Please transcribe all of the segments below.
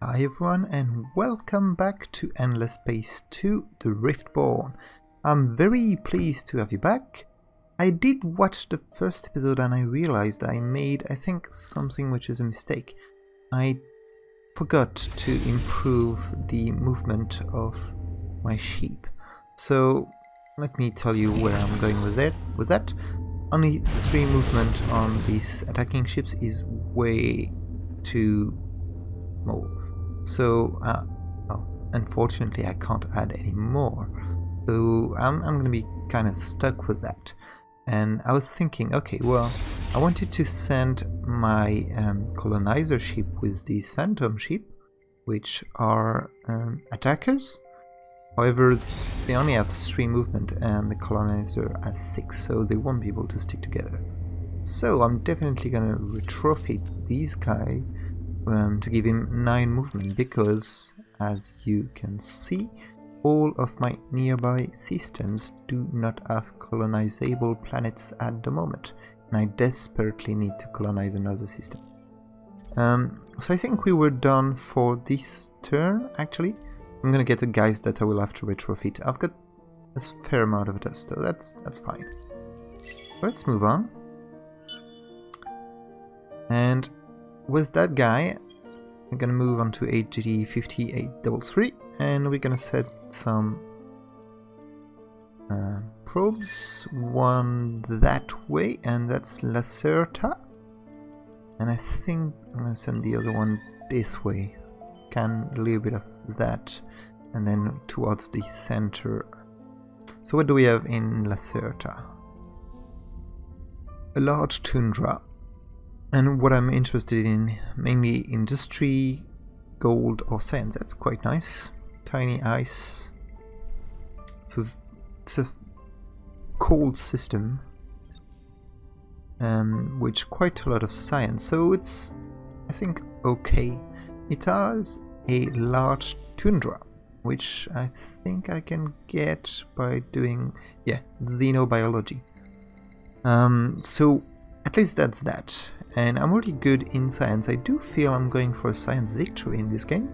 Hi everyone and welcome back to Endless Space 2, the Riftborn. I'm very pleased to have you back. I did watch the first episode and I realized I made, I think, something which is a mistake. I forgot to improve the movement of my sheep. So let me tell you where I'm going with that. Only 3 movement on these attacking ships is way too small. So, unfortunately I can't add any more, so I'm going to be kind of stuck with that. And I was thinking, okay, well, I wanted to send my colonizer ship with these phantom ship, which are attackers. However, they only have 3 movement and the colonizer has 6, so they won't be able to stick together. So I'm definitely going to retrofit these guys. To give him 9 movement, because as you can see, all of my nearby systems do not have colonizable planets at the moment, and I desperately need to colonize another system. So I think we were done for this turn. Actually, I'm gonna get the guys that I will have to retrofit. I've got a fair amount of dust, so that's fine. Let's move on. And with that guy, we're gonna move on to HD 58 double 3, and we're gonna set some probes, one that way, and that's Lacerta, and I think I'm gonna send the other one this way, can a little bit of that, and then towards the center. So what do we have in Lacerta? A large tundra. And what I'm interested in, mainly industry, gold or sand. That's quite nice. Tiny ice. So it's a cold system, which quite a lot of science. So it's, I think, okay. It has a large tundra, which I think I can get by doing, yeah, xenobiology. So at least that's that. And I'm really good in science. I do feel I'm going for a science victory in this game.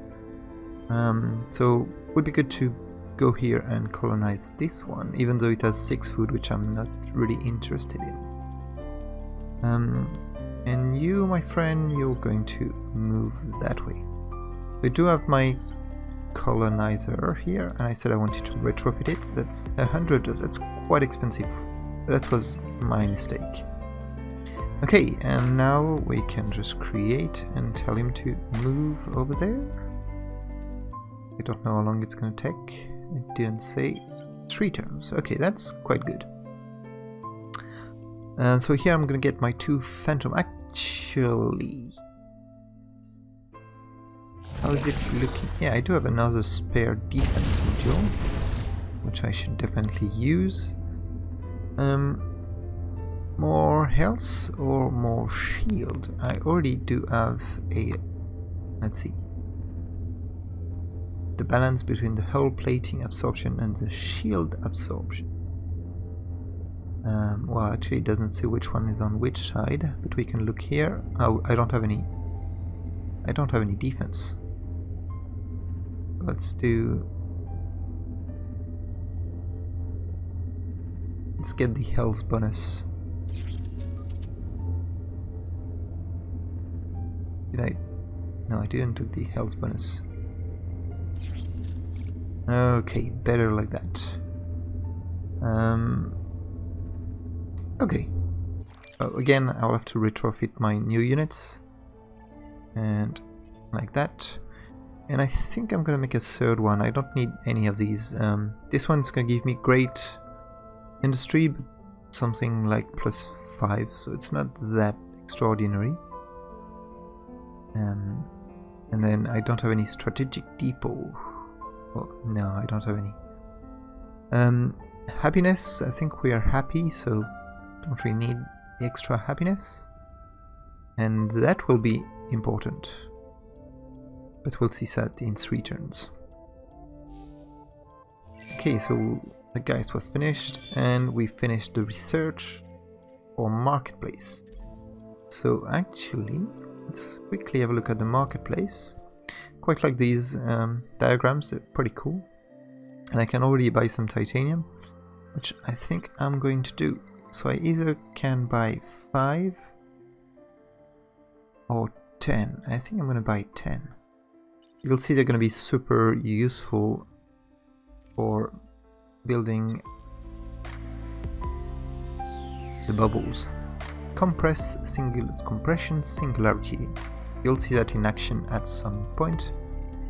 So it would be good to go here and colonize this one, even though it has 6 food, which I'm not really interested in. And you, my friend, you're going to move that way. I do have my colonizer here, and I said I wanted to retrofit it. That's 100, that's quite expensive. That was my mistake. Okay, and now we can just create and tell him to move over there. I don't know how long it's going to take. It didn't say. 3 turns. Okay, that's quite good. And so here I'm going to get my 2 phantom. Actually, how is it looking? Yeah, I do have another spare defense module, which I should definitely use. More health or more shield? I already do have a, let's see, the balance between the hull plating absorption and the shield absorption. Well, actually it doesn't say which one is on which side, but we can look here. Oh, I don't have any defense. Let's get the health bonus. I didn't do the health bonus. Okay, better like that. Okay. Oh, again, I'll have to retrofit my new units. And like that. And I think I'm gonna make a 3rd one. I don't need any of these. This one's gonna give me great industry, but something like +5, so it's not that extraordinary. And then I don't have any strategic depot. Well, no, I don't have any. Happiness, I think we are happy, so don't really need extra happiness. And that will be important. But we'll see that in 3 turns. Okay, so the guys was finished, and we finished the research or marketplace. So actually, let's quickly have a look at the marketplace. quite like these diagrams, they're pretty cool. And I can already buy some titanium, which I think I'm going to do. So I either can buy 5 or 10. I think I'm going to buy 10. You'll see they're going to be super useful for building the bubbles. Compression singularity. You'll see that in action at some point.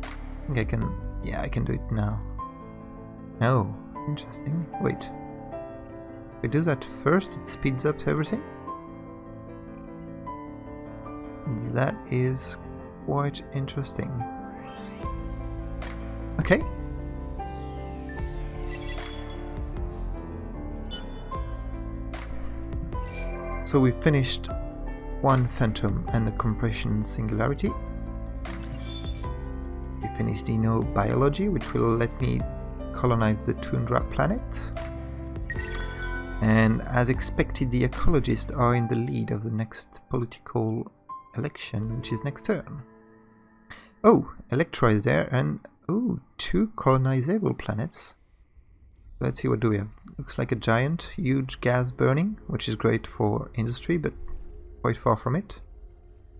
I think I can, yeah, I can do it now. No, interesting. Wait, if we do that first, it speeds up everything. That is quite interesting. Okay. So we finished one phantom and the compression singularity. We finished xenobiology, which will let me colonize the tundra planet. And as expected, the ecologists are in the lead of the next political election, which is next turn. Oh, Electra is there, and oh, 2 colonizable planets. Let's see, what do we have? Looks like a giant, huge gas burning, which is great for industry, but quite far from it.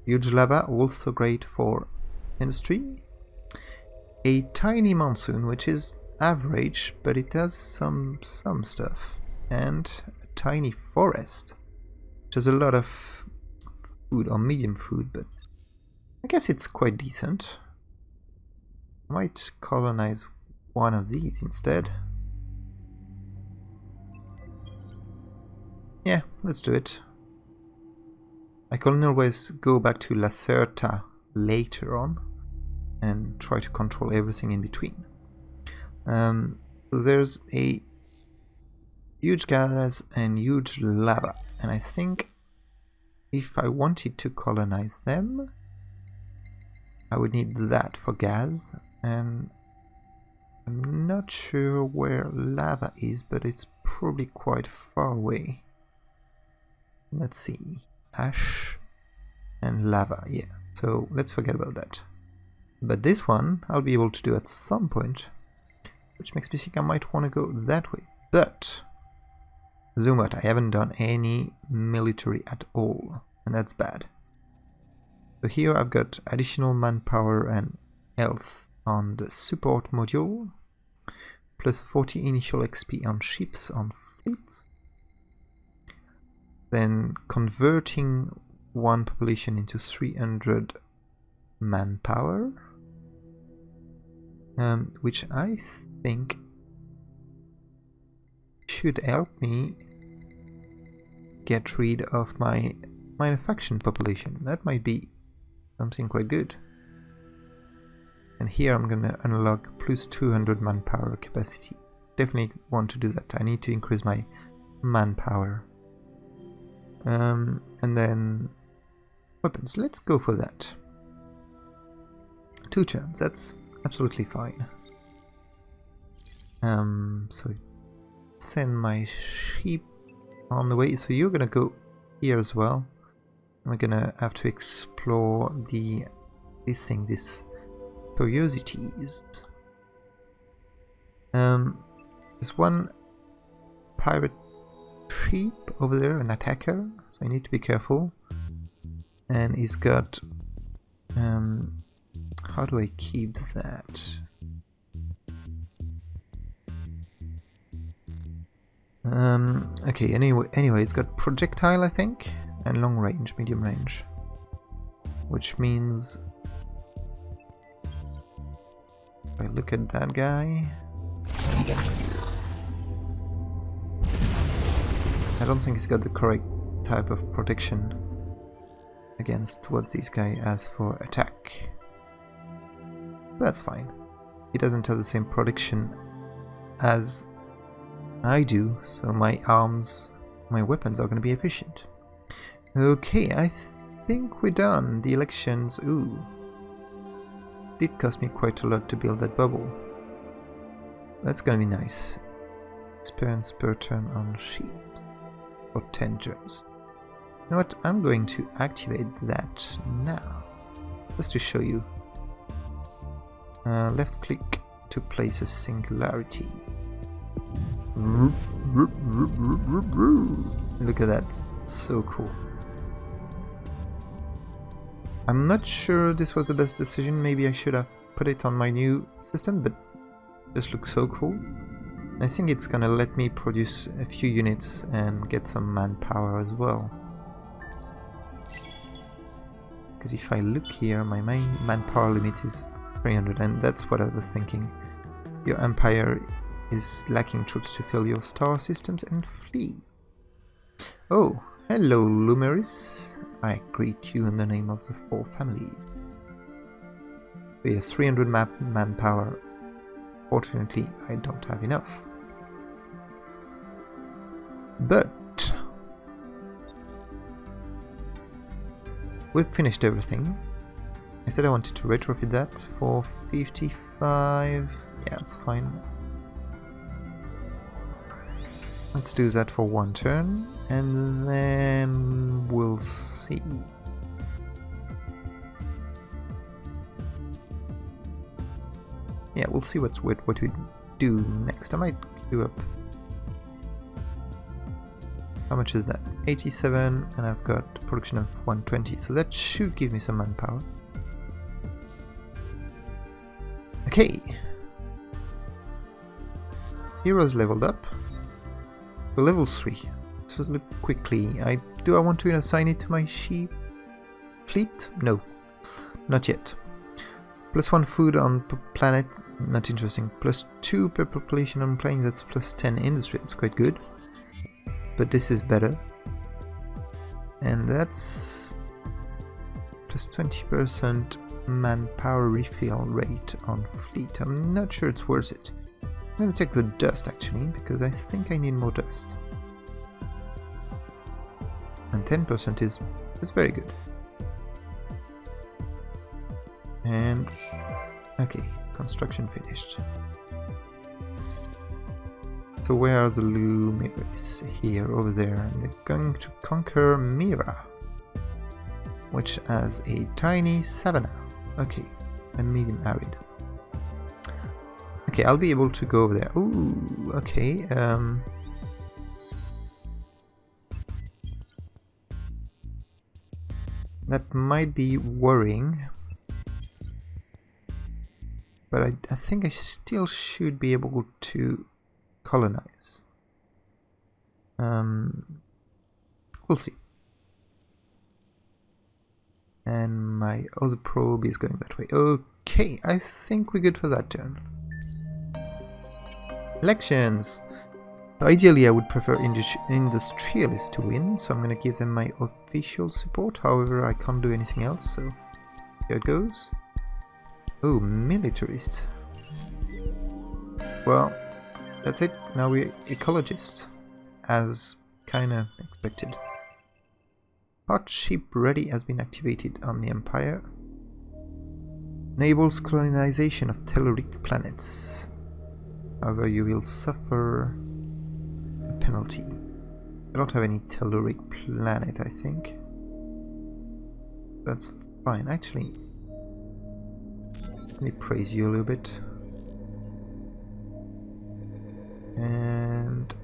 Huge lava, also great for industry. A tiny monsoon, which is average, but it does some stuff. And a tiny forest, which has a lot of food, or medium food, but I guess it's quite decent. I might colonize one of these instead. Yeah, let's do it. I can always go back to Lacerta later on and try to control everything in between. So there's a huge gas and huge lava, and I think if I wanted to colonize them, I would need that for gas, and I'm not sure where lava is, but it's probably quite far away. Let's see, ash and lava, yeah, so let's forget about that. But this one I'll be able to do at some point, which makes me think I might want to go that way. But zoom out, I haven't done any military at all, and that's bad. So here I've got additional manpower and health on the support module, plus 40 initial XP on ships, on fleets. Then converting one population into 300 manpower, which I think should help me get rid of my manufacturing population. That might be something quite good. And here I'm gonna unlock plus 200 manpower capacity. Definitely want to do that. I need to increase my manpower. And then weapons, let's go for that. 2 turns, that's absolutely fine. So send my sheep on the way, so you're gonna go here as well. We're gonna have to explore these curiosities. There's one pirate sheep over there, an attacker, so I need to be careful. And he's got how do I keep that? Okay, anyway it's got projectile, I think, and long range, medium range, which means if I look at that guy, I don't think he's got the correct type of protection against what this guy has for attack. That's fine. He doesn't have the same protection as I do, so my weapons are going to be efficient. Okay, I think we're done. The elections, ooh. Did cost me quite a lot to build that bubble. That's going to be nice. Experience per turn on sheep. For 10 turns. You know what, I'm going to activate that now, just to show you. Left click to place a singularity. Look at that, so cool. I'm not sure this was the best decision, maybe I should have put it on my new system, but this looks so cool. I think it's gonna let me produce a few units and get some manpower as well. Because if I look here, my main manpower limit is 300, and that's what I was thinking. Your empire is lacking troops to fill your star systems and flee. Oh, hello Lumeris. I greet you in the name of the four families. So yes, 300 manpower. Fortunately, I don't have enough. But we've finished everything. I said I wanted to retrofit that for 55. Yeah, it's fine. Let's do that for one turn, and then we'll see. Yeah, we'll see what we do next. I might queue up. How much is that? 87, and I've got production of 120, so that should give me some manpower. Okay. Heroes leveled up. So level 3. Let's look quickly. Do I want to assign it to my sheep fleet? No, not yet. +1 food on planet. Not interesting. +2 per population on plane, that's +10 industry, that's quite good. But this is better. And that's +20% manpower refill rate on fleet. I'm not sure it's worth it. I'm gonna take the dust actually, because I think I need more dust. And 10% is very good. And okay, construction finished. So where are the Lumeris? Here, over there, and they're going to conquer Mira, which has a tiny savanna. Okay, a medium arid. Okay, I'll be able to go over there. Ooh, okay. That might be worrying, but I think I still should be able to colonize. We'll see. And my other probe is going that way. Okay, I think we're good for that turn. Elections! Ideally I would prefer industrialists to win, so I'm gonna give them my official support, however I can't do anything else, so here it goes. Oh, militarist. Well, that's it, now we're ecologists, as kinda expected. Part ship ready has been activated on the Empire. Enables colonization of Telluric planets. However, you will suffer a penalty. I don't have any Telluric planet, I think. That's fine, actually. Let me praise you a little bit. And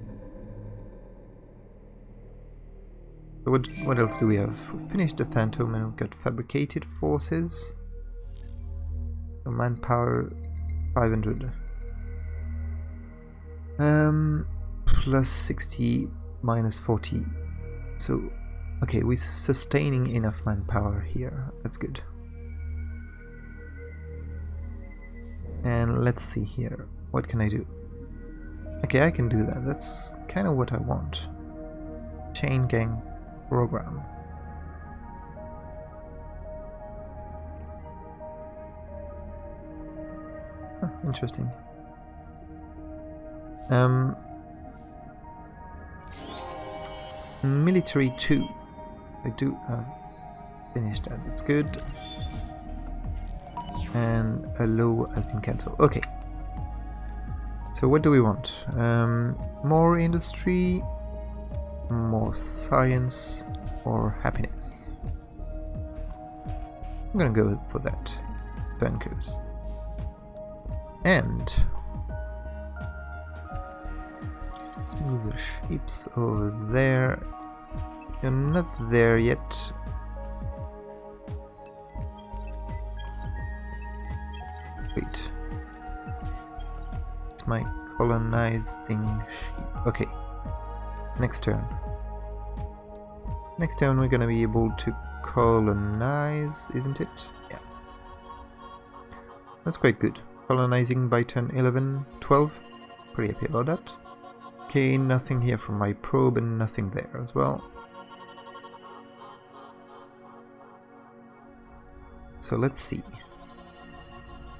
what else do we have? We finished the Phantom and we've got fabricated forces. So manpower 500. +60, -40. So, okay, we're sustaining enough manpower here. That's good. And let's see here. What can I do? Okay, I can do that. That's kind of what I want. Chain gang program. Huh, interesting. Military 2. I do finish that. That's good. And a law has been cancelled. Okay. So what do we want? More industry, more science, or happiness? I'm gonna go for that. Bunkers. end. Let's move the ships over there. You're not there yet. Wait. It's my colonizing ship. Okay. Next turn. Next turn we're gonna be able to colonize, isn't it? Yeah. That's quite good. Colonizing by turn 11, 12. Pretty happy about that. Okay, nothing here from my probe and nothing there as well. So let's see.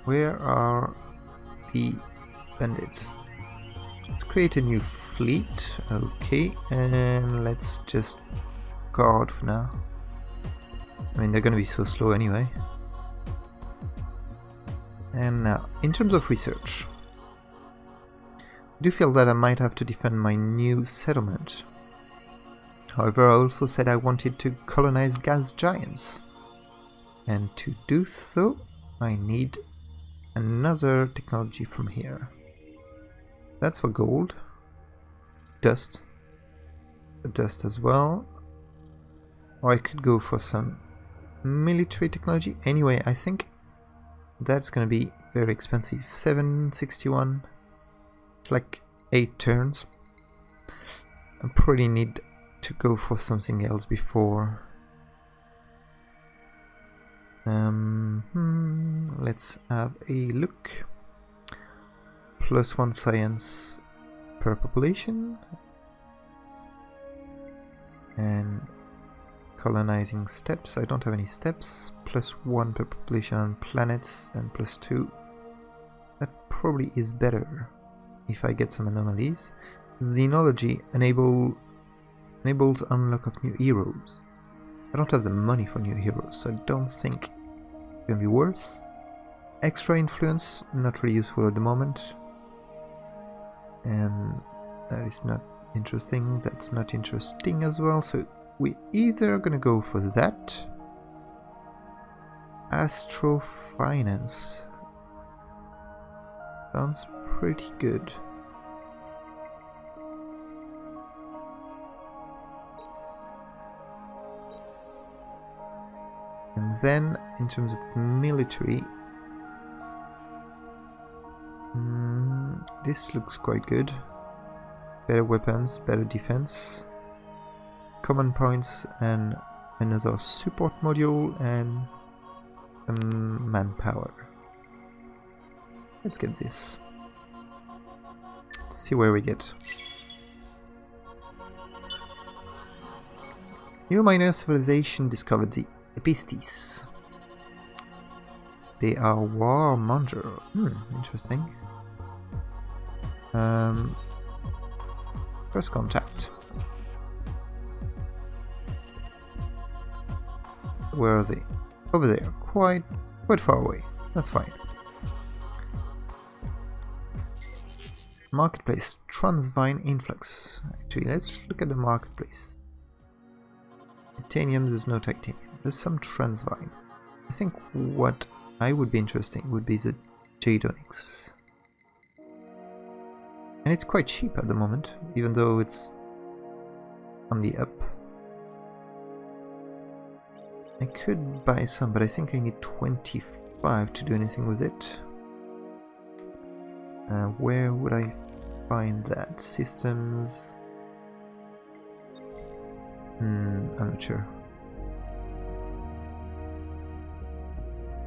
Where are the bandits? Let's create a new fleet, okay, and let's just guard for now. I mean, they're gonna be so slow anyway. And now, in terms of research, I do feel that I might have to defend my new settlement. However, I also said I wanted to colonize gas giants. And to do so, I need another technology from here. That's for gold. Dust. The dust as well. Or I could go for some military technology. Anyway, I think that's gonna be very expensive. 761. It's like 8 turns. I probably need to go for something else before. Let's have a look. +1 science per population. And colonizing steps. I don't have any steps. +1 per population on planets and +2. That probably is better if I get some anomalies. Xenology enables unlock of new heroes. I don't have the money for new heroes, so I don't think it's gonna be worth. Extra influence, not really useful at the moment. And that is not interesting, that's not interesting as well, so we're either gonna go for that. Astrofinance. Sounds pretty good. And then, in terms of military, this looks quite good. Better weapons, better defense, command points, and another support module, and manpower. Let's get this. Let's see where we get. New minor civilization discovered, the Epistis. They are warmonger. Interesting. First contact. Where are they? Over there. Quite far away. That's fine. Marketplace. Transvine influx. Actually, let's look at the marketplace. Titanium, there's no titanium. There's some transvine. I think what I would be interesting would be the Jadonix. And it's quite cheap at the moment, even though it's on the up. I could buy some, but I think I need 25 to do anything with it. Where would I find that? Systems? I'm not sure.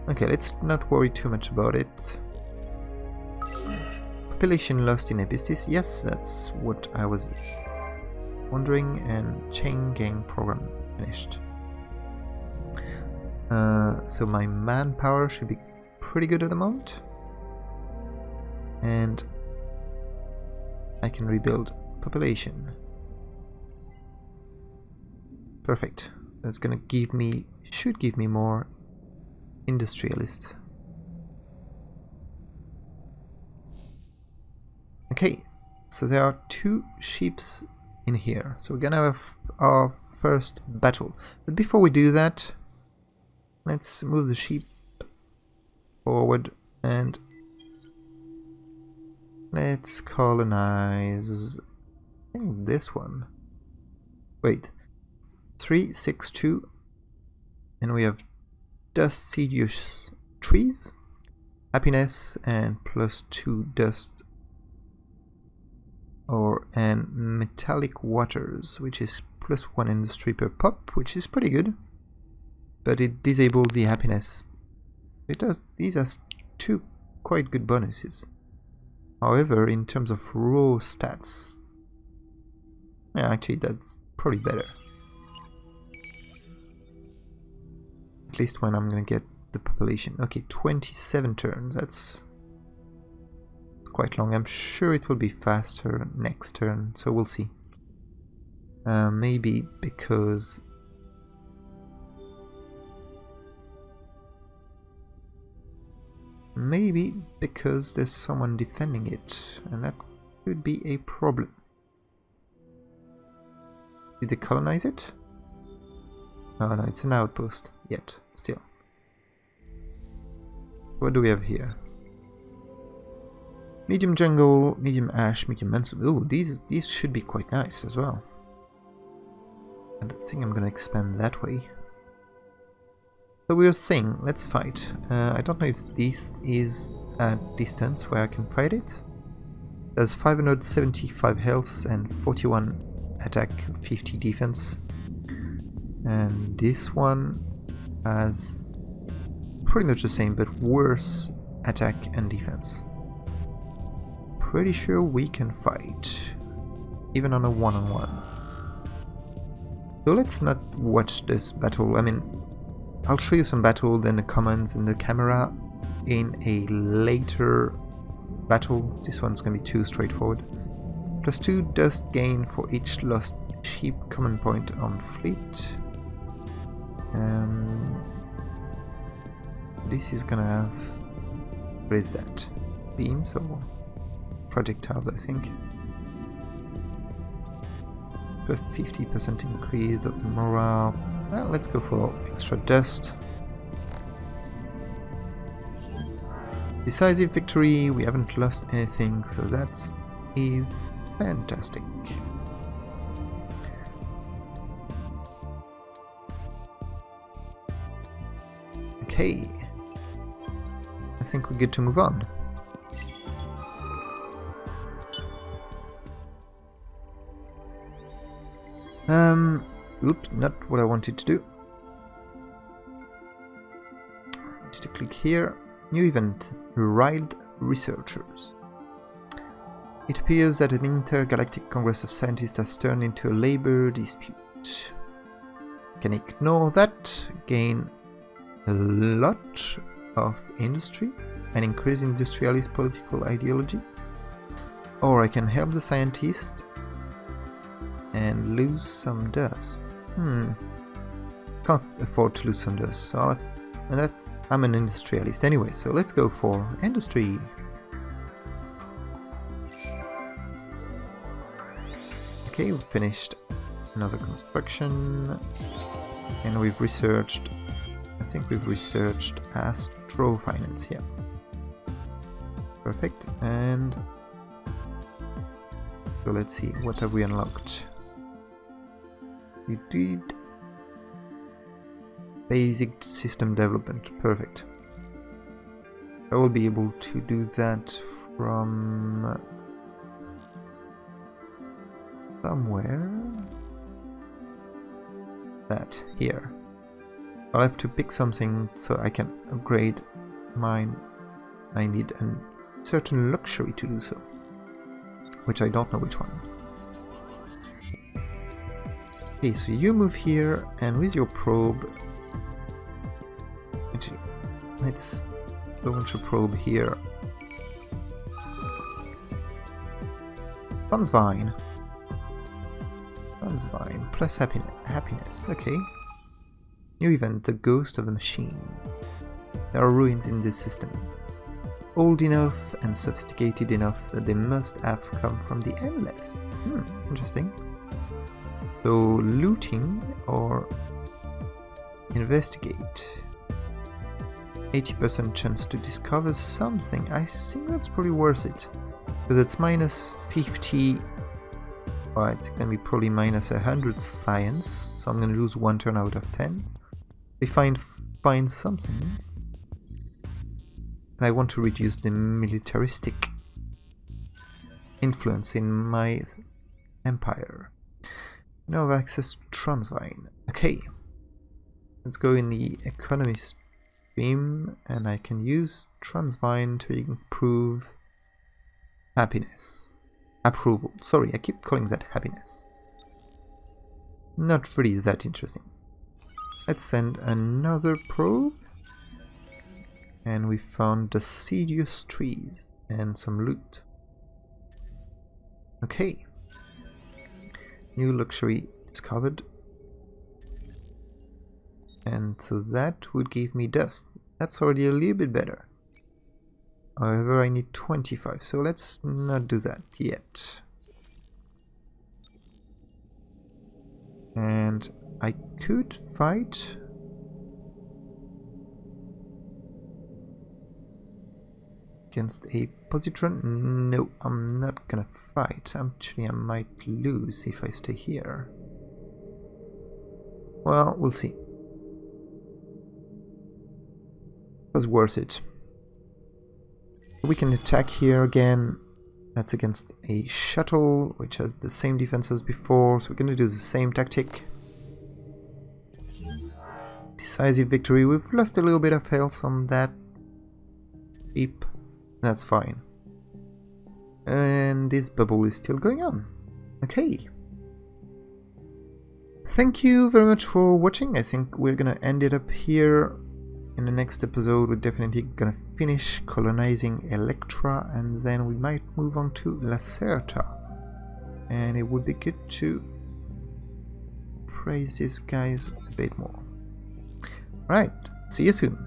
Okay, let's not worry too much about it. Population lost in Abyssis. Yes, that's what I was wondering. And chain gang program finished. So my manpower should be pretty good at the moment. And I can rebuild population. Perfect. That's gonna give me, should give me more industrialist. Okay, so there are two ships in here, so we're gonna have our first battle. But before we do that, let's move the ship forward and Let's colonize this one. Wait, 3, 6, 2, and we have dust seduce trees, happiness, and +2 dust and metallic waters, which is +1 industry per pop, which is pretty good, but it disables the happiness. It does. These are 2 quite good bonuses. However, in terms of raw stats, yeah, actually that's probably better. At least when I'm gonna get the population. Okay, 27 turns, that's quite long. I'm sure it will be faster next turn, so we'll see. Maybe because there's someone defending it, and that could be a problem. Did they colonize it? Oh no, it's an outpost, yet, still. What do we have here? Medium jungle, medium ash, medium mantle. Ooh, these should be quite nice as well. And I think I'm gonna expand that way. So we are saying, let's fight. I don't know if this is a distance where I can fight it. There's 575 health and 41 attack, 50 defense. And this one has pretty much the same, but worse attack and defense. Pretty sure we can fight, even on a one-on-one. So let's not watch this battle. I mean, I'll show you some battle, then the comments and the camera in a later battle. This one's gonna be too straightforward. +2 dust gain for each lost sheep common point on fleet. This is gonna have... what is that? Beams or projectiles, I think. But 50% increase of the morale. Well, let's go for extra dust. Decisive victory, we haven't lost anything, so that is fantastic. Okay, I think we're good to move on. Oops, not what I wanted to do. Just to click here. New event, Riled Researchers. It appears that an intergalactic congress of scientists has turned into a labor dispute. Can ignore that, gain a lot of industry and increase industrialist political ideology. Or I can help the scientists and lose some dust. Can't afford to lose some dust, so I'll have, I'm an industrialist anyway, so let's go for industry. Okay, we've finished another construction, and we've researched, I think we've researched astro finance here. Perfect, and so let's see, what have we unlocked? We did basic system development, perfect. I will be able to do that from somewhere. That, here. I'll have to pick something so I can upgrade mine. I need a certain luxury to do so, which I don't know which one. Okay, so you move here, and with your probe, let's launch a probe here. Transvine. Transvine plus happiness. Okay. New event: the ghost of a machine. There are ruins in this system, old enough and sophisticated enough that they must have come from the endless. Interesting. So looting or investigate. 80% chance to discover something. I think that's probably worth it. because it's minus 50. Well, it's gonna be probably minus 100 science, so I'm gonna lose 1 turn out of 10. They find something, and I want to reduce the militaristic influence in my empire. Now I have access to Transvine. Okay, let's go in the economy stream, and I can use Transvine to improve happiness. Approval. Sorry, I keep calling that happiness. Not really that interesting. Let's send another probe. And we found deciduous trees and some loot. Okay. New luxury discovered. And so that would give me dust. That's already a little bit better. However, I need 25, so let's not do that yet. And I could fight. Against a positron? No, I'm not gonna fight. Actually, I might lose if I stay here. Well, we'll see. It was worth it. We can attack here again. That's against a shuttle, which has the same defense as before, so we're going to do the same tactic. Decisive victory. We've lost a little bit of health on that beep. That's fine. And this bubble is still going on. Okay. Thank you very much for watching. I think we're going to end it up here. In the next episode, we're definitely gonna finish colonizing Electra, and then we might move on to Lacerta. And it would be good to praise these guys a bit more. Right, see you soon.